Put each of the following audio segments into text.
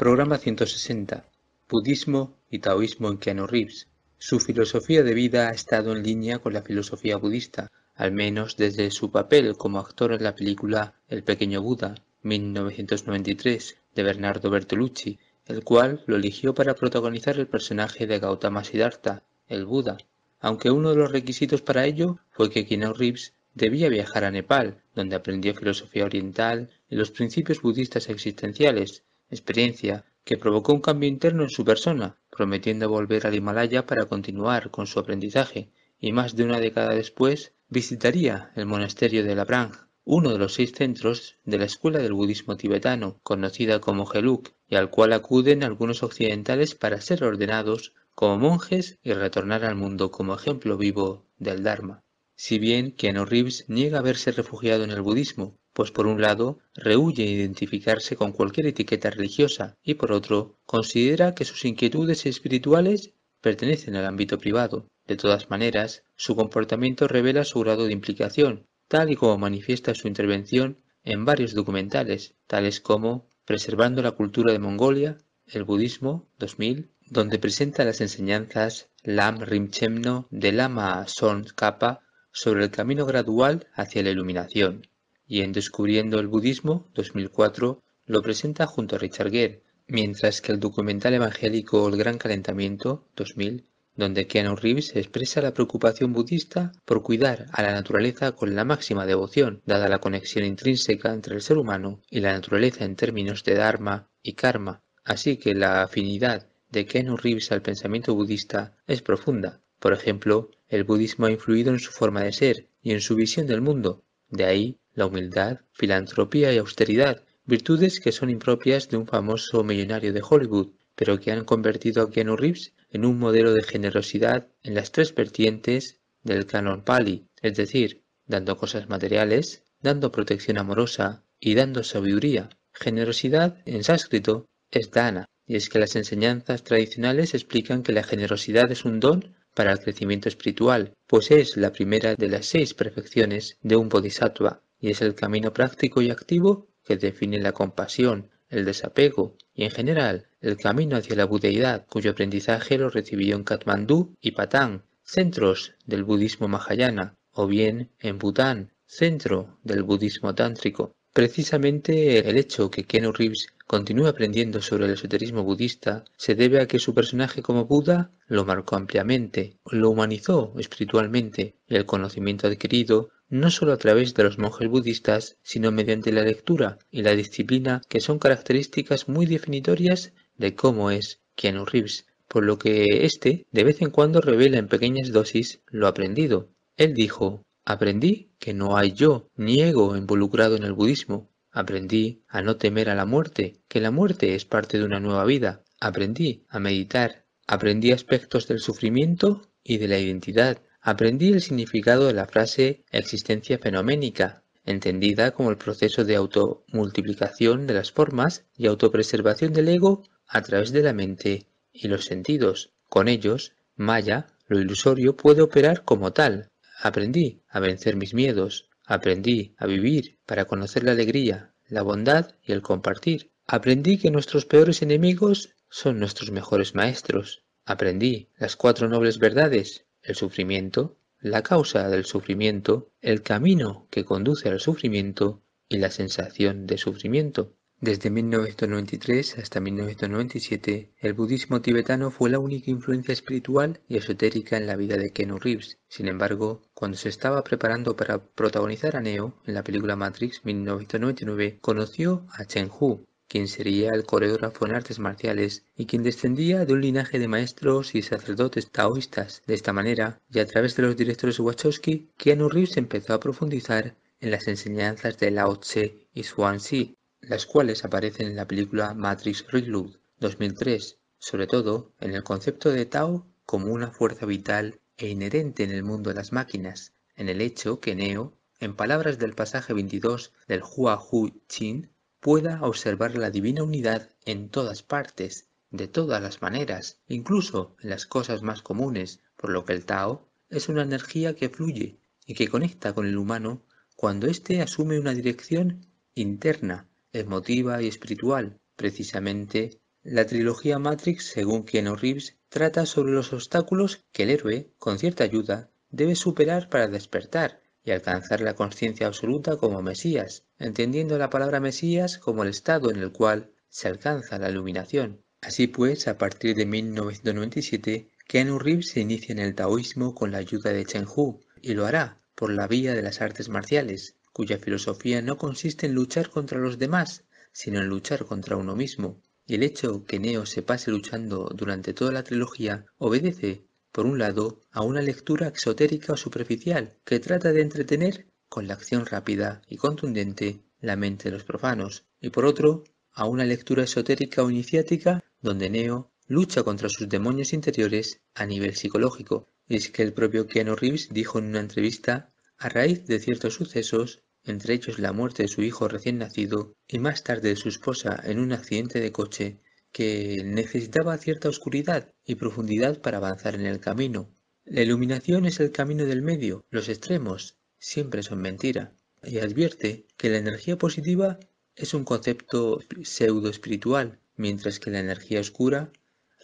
Programa 160. Budismo y Taoísmo en Keanu Reeves. Su filosofía de vida ha estado en línea con la filosofía budista, al menos desde su papel como actor en la película El pequeño Buda, 1993, de Bernardo Bertolucci, el cual lo eligió para protagonizar el personaje de Gautama Siddhartha, el Buda, aunque uno de los requisitos para ello fue que Keanu Reeves debía viajar a Nepal, donde aprendió filosofía oriental y los principios budistas existenciales, experiencia que provocó un cambio interno en su persona, prometiendo volver al Himalaya para continuar con su aprendizaje, y más de una década después visitaría el monasterio de Labrang, uno de los 6 centros de la escuela del budismo tibetano, conocida como Geluk, y al cual acuden algunos occidentales para ser ordenados como monjes y retornar al mundo como ejemplo vivo del Dharma. Si bien Keanu Reeves niega haberse refugiado en el budismo, pues por un lado rehúye identificarse con cualquier etiqueta religiosa y por otro considera que sus inquietudes espirituales pertenecen al ámbito privado. De todas maneras, su comportamiento revela su grado de implicación, tal y como manifiesta su intervención en varios documentales, tales como Preservando la cultura de Mongolia, El budismo, 2000, donde presenta las enseñanzas Lam Rim Chenmo de Lama Sonkapa, sobre el camino gradual hacia la iluminación, y en Descubriendo el Budismo, 2004, lo presenta junto a Richard Gere, mientras que el documental evangélico El Gran Calentamiento, 2000, donde Keanu Reeves expresa la preocupación budista por cuidar a la naturaleza con la máxima devoción, dada la conexión intrínseca entre el ser humano y la naturaleza en términos de Dharma y Karma, así que la afinidad de Keanu Reeves al pensamiento budista es profunda. Por ejemplo, el budismo ha influido en su forma de ser y en su visión del mundo. De ahí la humildad, filantropía y austeridad, virtudes que son impropias de un famoso millonario de Hollywood, pero que han convertido a Keanu Reeves en un modelo de generosidad en las 3 vertientes del canon Pali, es decir, dando cosas materiales, dando protección amorosa y dando sabiduría. Generosidad en sánscrito es dhana, y es que las enseñanzas tradicionales explican que la generosidad es un don para el crecimiento espiritual, pues es la primera de las 6 perfecciones de un bodhisattva, y es el camino práctico y activo que define la compasión, el desapego y en general el camino hacia la budeidad, cuyo aprendizaje lo recibió en Katmandú y Patán, centros del budismo mahayana, o bien en Bután, centro del budismo tántrico. Precisamente el hecho que Keanu Reeves continúa aprendiendo sobre el esoterismo budista se debe a que su personaje como Buda lo marcó ampliamente, lo humanizó espiritualmente, y el conocimiento adquirido no solo a través de los monjes budistas, sino mediante la lectura y la disciplina, que son características muy definitorias de cómo es Keanu Reeves, por lo que éste de vez en cuando revela en pequeñas dosis lo aprendido. Él dijo: aprendí que no hay yo ni ego involucrado en el budismo. Aprendí a no temer a la muerte, que la muerte es parte de una nueva vida. Aprendí a meditar. Aprendí aspectos del sufrimiento y de la identidad. Aprendí el significado de la frase existencia fenoménica, entendida como el proceso de automultiplicación de las formas y autopreservación del ego a través de la mente y los sentidos. Con ellos, Maya, lo ilusorio, puede operar como tal. Aprendí a vencer mis miedos. Aprendí a vivir para conocer la alegría, la bondad y el compartir. Aprendí que nuestros peores enemigos son nuestros mejores maestros. Aprendí las 4 nobles verdades: el sufrimiento, la causa del sufrimiento, el camino que conduce al sufrimiento y la sensación de sufrimiento. Desde 1993 hasta 1997, el budismo tibetano fue la única influencia espiritual y esotérica en la vida de Keanu Reeves. Sin embargo, cuando se estaba preparando para protagonizar a Neo en la película Matrix 1999, conoció a Chen Hu, quien sería el coreógrafo en artes marciales y quien descendía de un linaje de maestros y sacerdotes taoístas. De esta manera, y a través de los directores Wachowski, Keanu Reeves empezó a profundizar en las enseñanzas de Lao Tse y Zhuangzi, las cuales aparecen en la película Matrix Reload 2003, sobre todo en el concepto de Tao como una fuerza vital e inherente en el mundo de las máquinas, en el hecho que Neo, en palabras del pasaje 22 del Hua Hu Chin, pueda observar la divina unidad en todas partes, de todas las maneras, incluso en las cosas más comunes, por lo que el Tao es una energía que fluye y que conecta con el humano cuando éste asume una dirección interna, emotiva y espiritual. Precisamente La trilogía Matrix, según Keanu Reeves, trata sobre los obstáculos que el héroe, con cierta ayuda, debe superar para despertar y alcanzar la conciencia absoluta como Mesías, entendiendo la palabra Mesías como el estado en el cual se alcanza la iluminación. Así pues, a partir de 1997, Keanu Reeves se inicia en el taoísmo con la ayuda de Chen Hu, y lo hará por la vía de las artes marciales, cuya filosofía no consiste en luchar contra los demás, sino en luchar contra uno mismo. Y el hecho que Neo se pase luchando durante toda la trilogía obedece, por un lado, a una lectura exotérica o superficial que trata de entretener, con la acción rápida y contundente, la mente de los profanos, y por otro, a una lectura esotérica o iniciática donde Neo lucha contra sus demonios interiores a nivel psicológico. Y es que el propio Keanu Reeves dijo en una entrevista, a raíz de ciertos sucesos, entre ellos la muerte de su hijo recién nacido y más tarde de su esposa en un accidente de coche, que necesitaba cierta oscuridad y profundidad para avanzar en el camino. La iluminación es el camino del medio, los extremos siempre son mentira. Y advierte que la energía positiva es un concepto pseudo-espiritual, mientras que la energía oscura,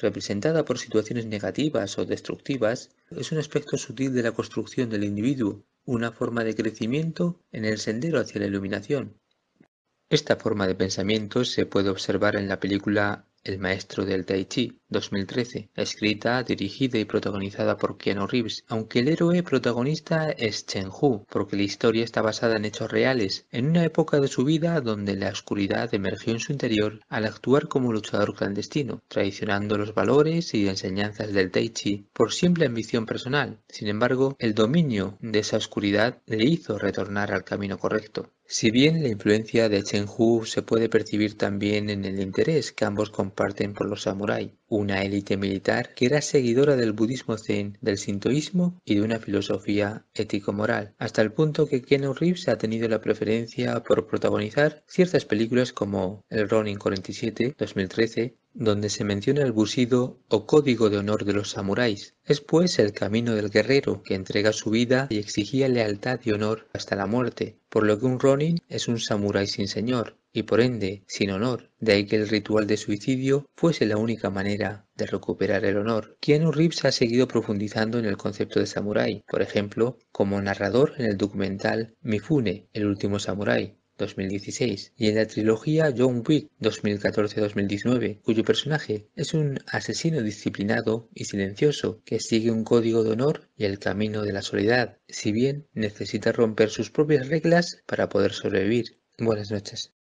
representada por situaciones negativas o destructivas, es un aspecto sutil de la construcción del individuo, una forma de crecimiento en el sendero hacia la iluminación. Esta forma de pensamiento se puede observar en la película El maestro del Tai Chi, 2013, escrita, dirigida y protagonizada por Keanu Reeves, aunque el héroe protagonista es Chen Hu, porque la historia está basada en hechos reales, en una época de su vida donde la oscuridad emergió en su interior al actuar como luchador clandestino, traicionando los valores y enseñanzas del Tai Chi por simple ambición personal. Sin embargo, el dominio de esa oscuridad le hizo retornar al camino correcto. Si bien la influencia de Chen Hu se puede percibir también en el interés que ambos comparten por los samuráis, una élite militar que era seguidora del budismo zen, del sintoísmo y de una filosofía ético-moral, hasta el punto que Keanu Reeves ha tenido la preferencia por protagonizar ciertas películas como El Ronin 47, 2013, donde se menciona el bushido o código de honor de los samuráis. Es pues el camino del guerrero que entrega su vida y exigía lealtad y honor hasta la muerte, por lo que un ronin es un samurái sin señor y por ende sin honor, de ahí que el ritual de suicidio fuese la única manera de recuperar el honor. Keanu Reeves ha seguido profundizando en el concepto de samurái, por ejemplo, como narrador en el documental Mifune, el último samurái, 2016, y en la trilogía John Wick 2014-2019, cuyo personaje es un asesino disciplinado y silencioso que sigue un código de honor y el camino de la soledad, si bien necesita romper sus propias reglas para poder sobrevivir. Buenas noches.